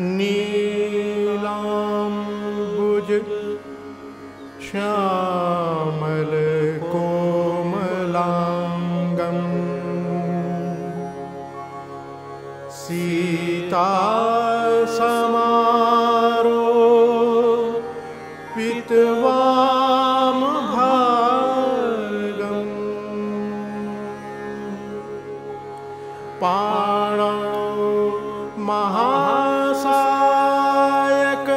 नीलाम्बुज श्यामल कोमलांगं सीता समारोपित वामभागं पाणौ महासायक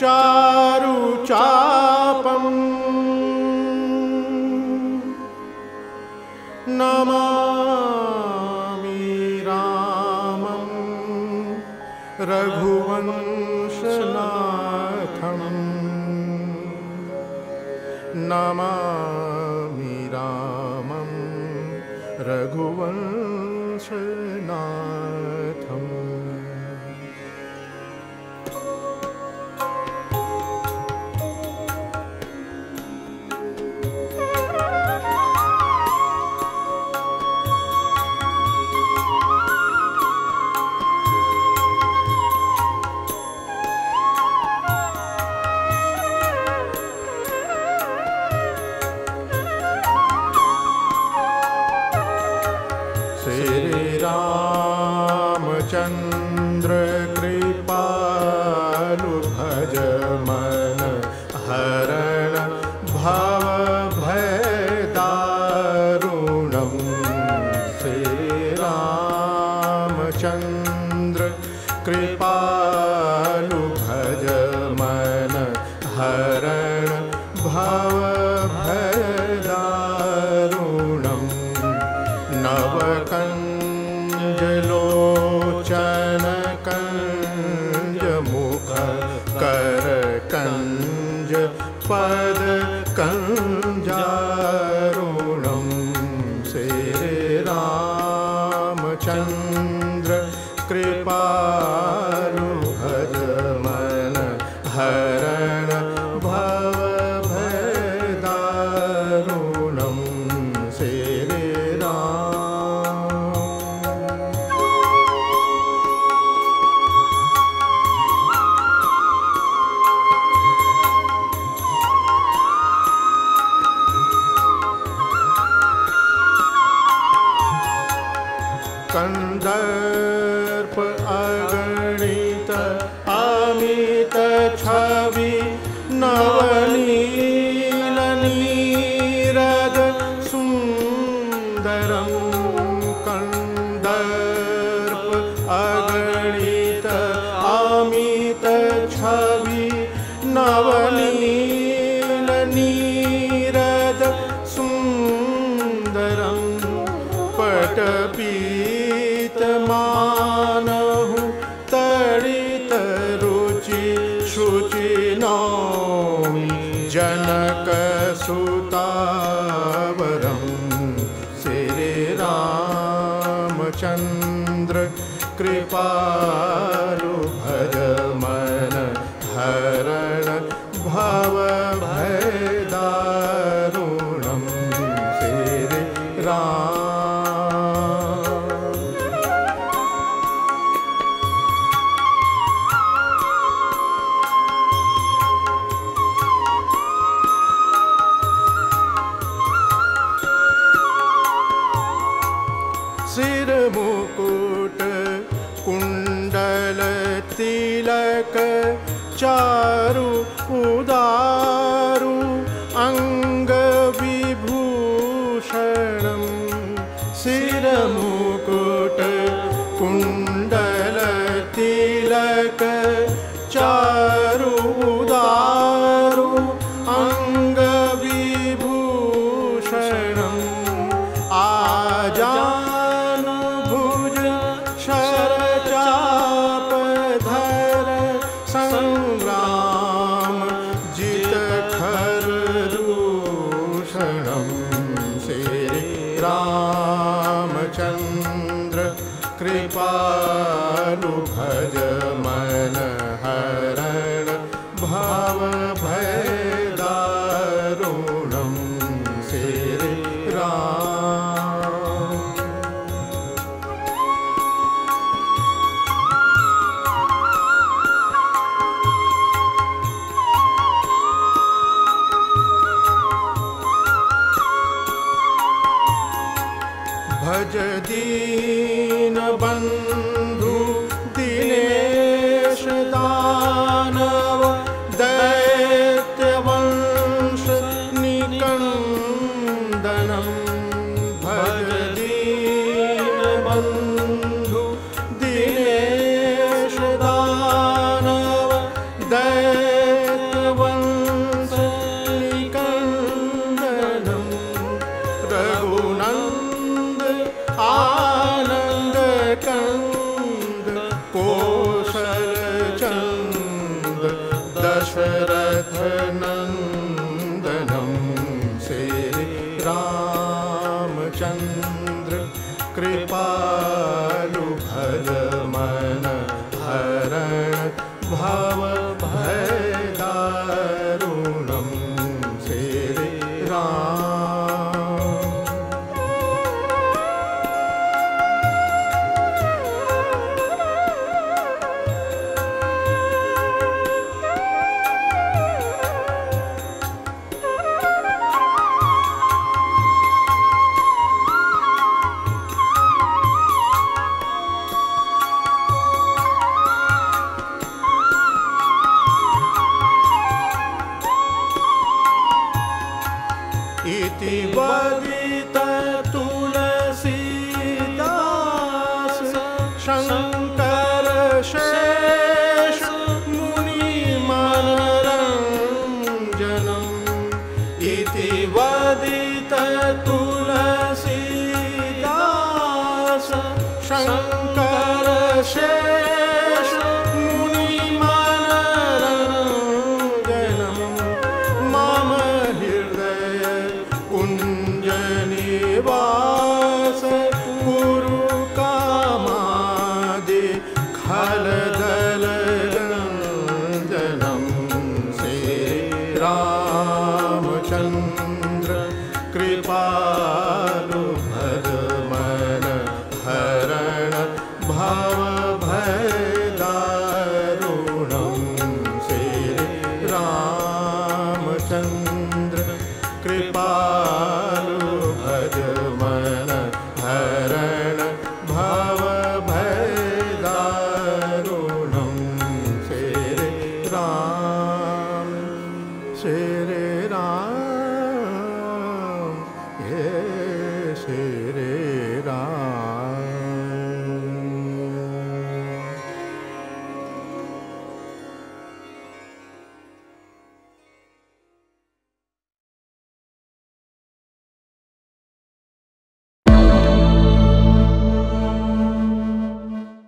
चारुचापं नमामि रामं रघुवंशनाथं नमामि रामं रघुवंशनाथं। श्री रामचंद्र कृपालु भजमन हरण भाव भय दारुणं श्री रामचंद्र कृपालु भजमन हरण भाव भय दारुणं नवकंजलोचन कंज मुख कर कंज पद कंजारुणं श्री रामचंद्र कृपालु भजमन हरण भव भय दारुणं श्री राम। कंदर्प अगणित अमित छवि नवनील नीरद सुंदरं कंदर्प अगणित अमित छवि नवनील नीरद सुंदरं पटपी मानहु तड़ित रुचि शुचि नौमि जनक सुतावरं श्री रामचंद्र कृपालु भजमन हरण भव भय दारुणं श्री राम। सिर मुकुट कुंडल तिलक चारु उदारु अंग विभूषणं सिर मुकुट कुंडल तिलक चारु उदारु अंग विभूषणं आजान श्री रामचंद्र कृपालु भजमन हरण भाव भय दारुणं श्री राम। भज दीन बंधु दिनेश दानव दैत्य वंश निकंदनम। भज दीन बंधु दिनेश दानव दैत्य वंश निकंदनम। रघुनंदन आनंद कंद कौशल चंद दशरथ नंदनम श्री रामचंद्र कृपालु भजमन हरण भाव भय दारुणं श्री राम। इति वदित तुलसीदास शंकर शेष मुनि मनरंजनम्। इति वदित तुलसीदास शंकर शेष मुनि मनरंजनम्। मम हृदय निवास गुरु कामादि खलदल नंदनम श्री रामचंद्र कृपालु भजमन हरण भाव भय दारुणं श्री रामचंद्र कृपालु भजमन हरण भाव भय दारुणं श्री राम श्री।